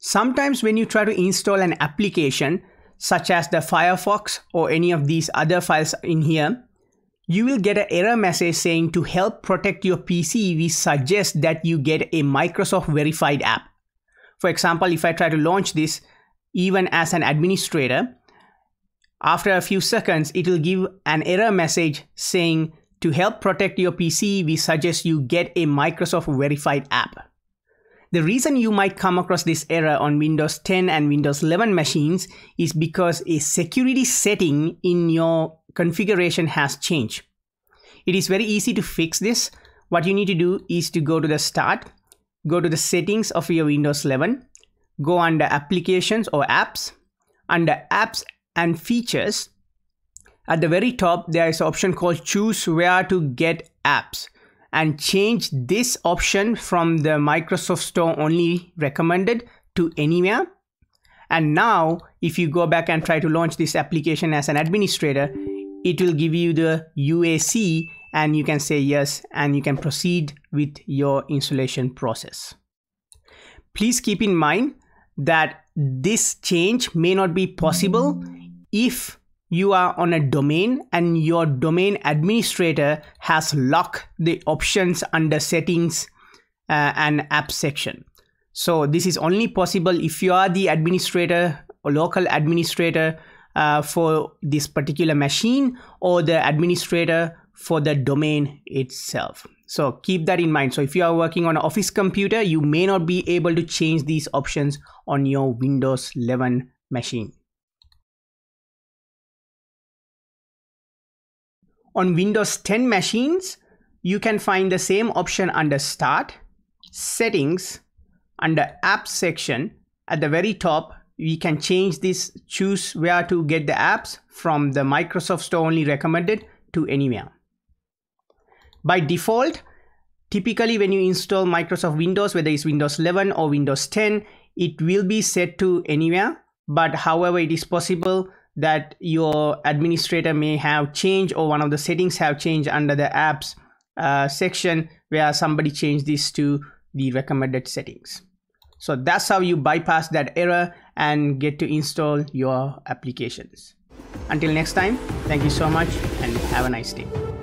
Sometimes when you try to install an application such as the Firefox or any of these other files in here, you will get an error message saying to help protect your PC, we suggest that you get a Microsoft verified app. For example, if I try to launch this even as an administrator, after a few seconds, it will give an error message saying to help protect your PC, we suggest you get a Microsoft verified app. The reason you might come across this error on Windows 10 and Windows 11 machines is because a security setting in your configuration has changed. It is very easy to fix this. What you need to do is to go to the Start, go to the settings of your Windows 11, go under Applications or Apps, under Apps and Features. At the very top, there is an option called Choose Where to Get Apps, and change this option from the Microsoft Store only recommended to anywhere. And now if you go back and try to launch this application as an administrator, it will give you the UAC and you can say yes, and you can proceed with your installation process. Please keep in mind that this change may not be possible if you are on a domain and your domain administrator has locked the options under settings and app section. So this is only possible if you are the administrator or local administrator for this particular machine, or the administrator for the domain itself. So keep that in mind. So if you are working on an office computer, you may not be able to change these options on your Windows 11 machine. On Windows 10 machines, you can find the same option under Start, Settings, under Apps section. At the very top, we can change this Choose Where to Get the Apps from the Microsoft Store only recommended to anywhere. By default, typically when you install Microsoft Windows, whether it's Windows 11 or Windows 10, it will be set to anywhere. But however, it is possible that your administrator may have changed, or one of the settings have changed under the apps section, where somebody changed this to the recommended settings. So that's how you bypass that error and get to install your applications. Until next time, thank you so much and have a nice day.